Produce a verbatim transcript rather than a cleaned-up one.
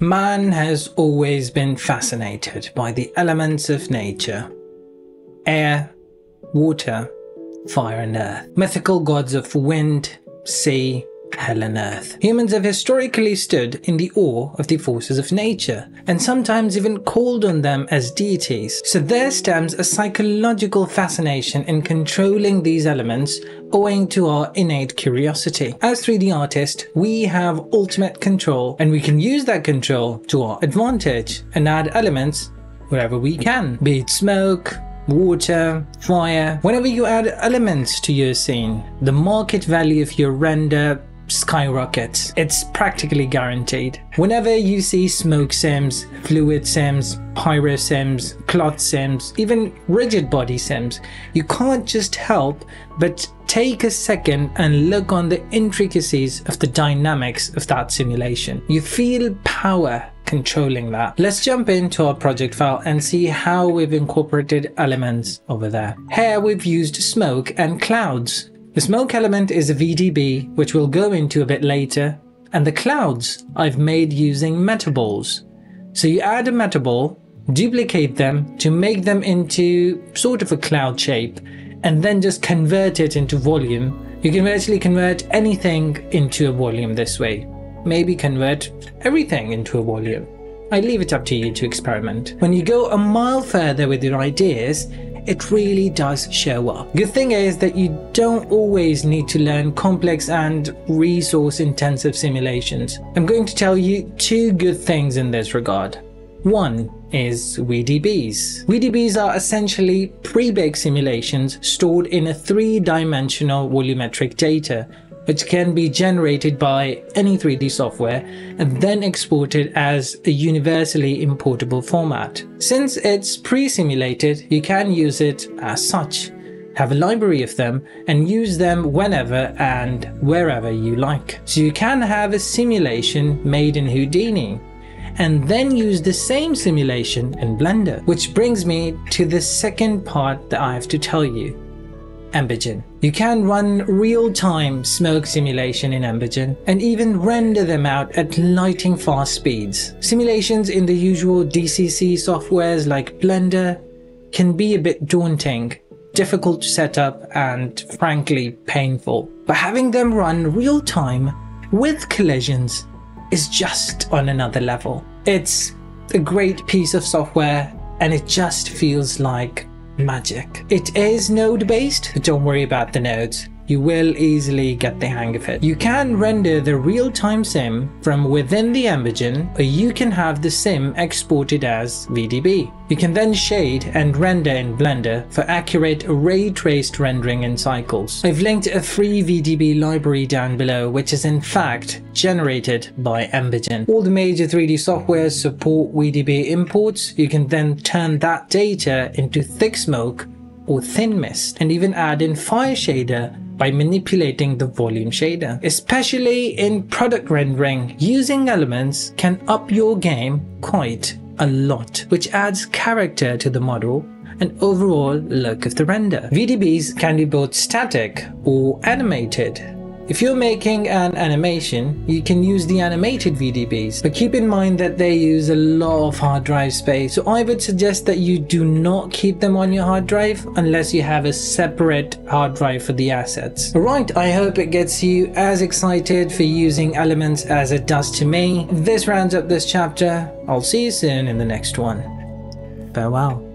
Man has always been fascinated by the elements of nature: air, water, fire and earth, mythical gods of wind, sea, hell and earth. Humans have historically stood in the awe of the forces of nature, and sometimes even called on them as deities, so there stems a psychological fascination in controlling these elements owing to our innate curiosity. As three D artists, we have ultimate control, and we can use that control to our advantage and add elements wherever we can, be it smoke, water, fire. Whenever you add elements to your scene, the market value of your render skyrockets. It's practically guaranteed. Whenever you see smoke sims, fluid sims, pyro sims, cloth sims, even rigid body sims, you can't just help but take a second and look on the intricacies of the dynamics of that simulation. You feel power controlling that. Let's jump into our project file and see how we've incorporated elements over there. Here we've used smoke and clouds. The smoke element is a V D B, which we'll go into a bit later, and the clouds I've made using metaballs. So you add a metaball, duplicate them to make them into sort of a cloud shape, and then just convert it into volume. You can virtually convert anything into a volume this way. Maybe convert everything into a volume. I leave it up to you to experiment. When you go a mile further with your ideas, it really does show up. Good thing is that you don't always need to learn complex and resource-intensive simulations. I'm going to tell you two good things in this regard. One is V D Bs. V D Bs are essentially pre-baked simulations stored in a three-dimensional volumetric data, which can be generated by any three D software and then exported as a universally importable format. Since it's pre-simulated, you can use it as such, have a library of them and use them whenever and wherever you like. So you can have a simulation made in Houdini and then use the same simulation in Blender. Which brings me to the second part that I have to tell you. Embergen. You can run real-time smoke simulation in Embergen and even render them out at lightning fast speeds. Simulations in the usual D C C softwares like Blender can be a bit daunting, difficult to set up and frankly painful. But having them run real-time with collisions is just on another level. It's a great piece of software and it just feels like magic. It is node based, but don't worry about the nodes. You will easily get the hang of it. You can render the real-time sim from within the Embergen, or you can have the sim exported as V D B. You can then shade and render in Blender for accurate ray-traced rendering in cycles. I've linked a free V D B library down below, which is in fact generated by Embergen. All the major three D softwares support V D B imports. You can then turn that data into thick smoke or thin mist, and even add in fire shader by manipulating the volume shader. Especially in product rendering, using elements can up your game quite a lot, which adds character to the model and overall look of the render. V D Bs can be both static or animated. If you're making an animation, you can use the animated V D Bs, but keep in mind that they use a lot of hard drive space, so I would suggest that you do not keep them on your hard drive unless you have a separate hard drive for the assets. Alright, I hope it gets you as excited for using elements as it does to me. This rounds up this chapter. I'll see you soon in the next one. Farewell.